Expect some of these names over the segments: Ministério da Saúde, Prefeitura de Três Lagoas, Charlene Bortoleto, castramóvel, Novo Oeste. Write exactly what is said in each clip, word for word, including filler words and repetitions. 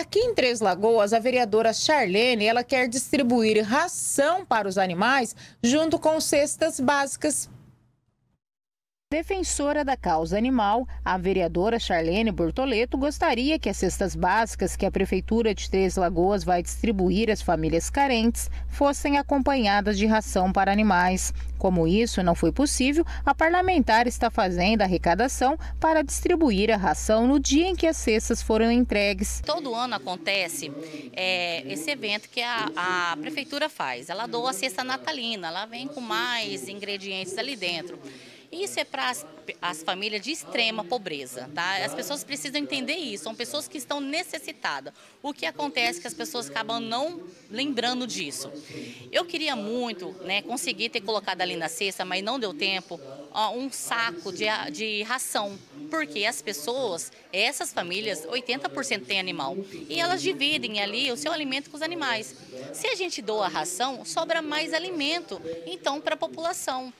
Aqui em Três Lagoas, a vereadora Charlene, ela quer distribuir ração para os animais junto com cestas básicas. Defensora da causa animal, a vereadora Charlene Bortoleto gostaria que as cestas básicas que a Prefeitura de Três Lagoas vai distribuir às famílias carentes fossem acompanhadas de ração para animais. Como isso não foi possível, a parlamentar está fazendo a arrecadação para distribuir a ração no dia em que as cestas foram entregues. Todo ano acontece é, esse evento que a, a Prefeitura faz. Ela doa a cesta natalina, ela vem com mais ingredientes ali dentro. Isso é para as, as famílias de extrema pobreza, tá? As pessoas precisam entender isso, são pessoas que estão necessitadas. O que acontece é que as pessoas acabam não lembrando disso. Eu queria muito, né, conseguir ter colocado ali na cesta, mas não deu tempo, ó, um saco de, de ração. Porque as pessoas, essas famílias, oitenta por cento tem animal. E elas dividem ali o seu alimento com os animais. Se a gente doa ração, sobra mais alimento, então, para a população.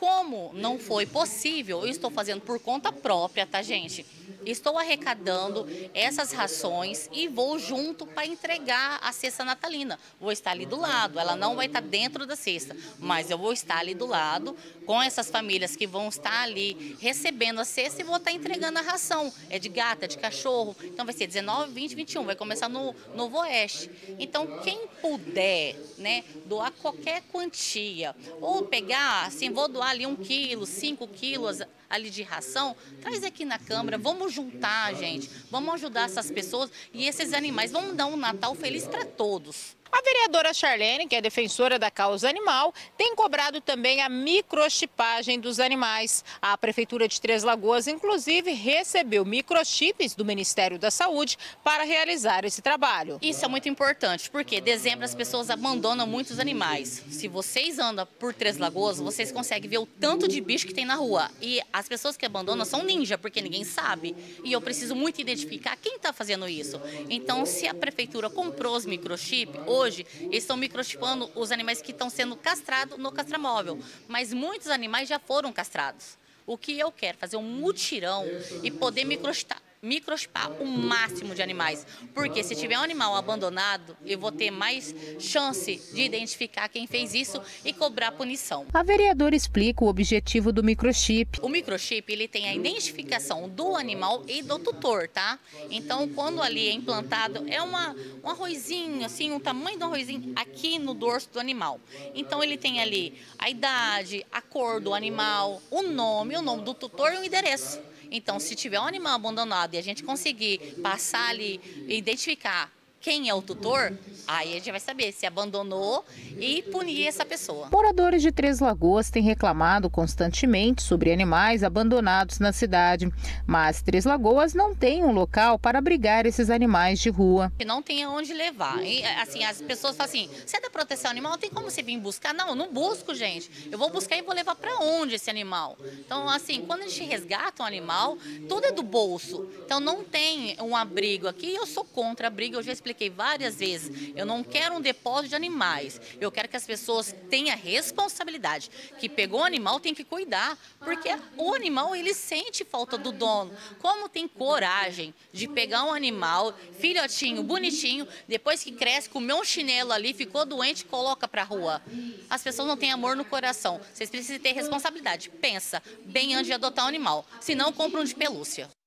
Como não foi possível, eu estou fazendo por conta própria, tá, gente? Estou arrecadando essas rações e vou junto para entregar a cesta natalina. Vou estar ali do lado, ela não vai estar dentro da cesta, mas eu vou estar ali do lado com essas famílias que vão estar ali recebendo a cesta e vou estar entregando a ração. É de gata, é de cachorro, então vai ser dezenove, vinte, vinte e um, vai começar no Novo Oeste. Então, quem puder, né, doar qualquer quantia ou pegar, assim, vou doar ali um quilo, cinco quilos ali de ração, traz aqui na Câmara, vamos juntar, gente, vamos ajudar essas pessoas e esses animais, vamos dar um Natal feliz para todos. A vereadora Charlene, que é defensora da causa animal, tem cobrado também a microchipagem dos animais. A Prefeitura de Três Lagoas, inclusive, recebeu microchips do Ministério da Saúde para realizar esse trabalho. Isso é muito importante, porque em dezembro as pessoas abandonam muitos animais. Se vocês andam por Três Lagoas, vocês conseguem ver o tanto de bicho que tem na rua. E as pessoas que abandonam são ninja, porque ninguém sabe. E eu preciso muito identificar quem está fazendo isso. Então, se a Prefeitura comprou os microchips, hoje, eles estão microchipando os animais que estão sendo castrados no castramóvel, mas muitos animais já foram castrados. O que eu quero? Fazer um mutirão e poder microchipar, microchipar o máximo de animais, porque se tiver um animal abandonado, eu vou ter mais chance de identificar quem fez isso e cobrar punição. A vereadora explica o objetivo do microchip. O microchip, ele tem a identificação do animal e do tutor, tá? Então, quando ali é implantado, é uma, um arrozinho, assim, um tamanho do arrozinho aqui no dorso do animal. Então, ele tem ali a idade, a cor do animal, o nome, o nome do tutor e o endereço. Então, se tiver um animal abandonado e a gente conseguir passar ali e identificar quem é o tutor, aí a gente vai saber se abandonou e punir essa pessoa. Moradores de Três Lagoas têm reclamado constantemente sobre animais abandonados na cidade, mas Três Lagoas não tem um local para abrigar esses animais de rua. Não tem aonde levar. E, assim, as pessoas falam assim, você é da proteção animal, não tem como você vir buscar? Não, eu não busco, gente. Eu vou buscar e vou levar para onde esse animal? Então, assim, quando a gente resgata um animal, tudo é do bolso. Então, não tem um abrigo aqui. Eu sou contra abrigo, eu já expliquei. Expliquei várias vezes, eu não quero um depósito de animais, eu quero que as pessoas tenham responsabilidade, que pegou o animal tem que cuidar, porque o animal ele sente falta do dono. Como tem coragem de pegar um animal, filhotinho, bonitinho, depois que cresce, comeu um chinelo ali, ficou doente, coloca pra rua. As pessoas não têm amor no coração, vocês precisam ter responsabilidade, pensa bem antes de adotar um animal, senão compram de pelúcia.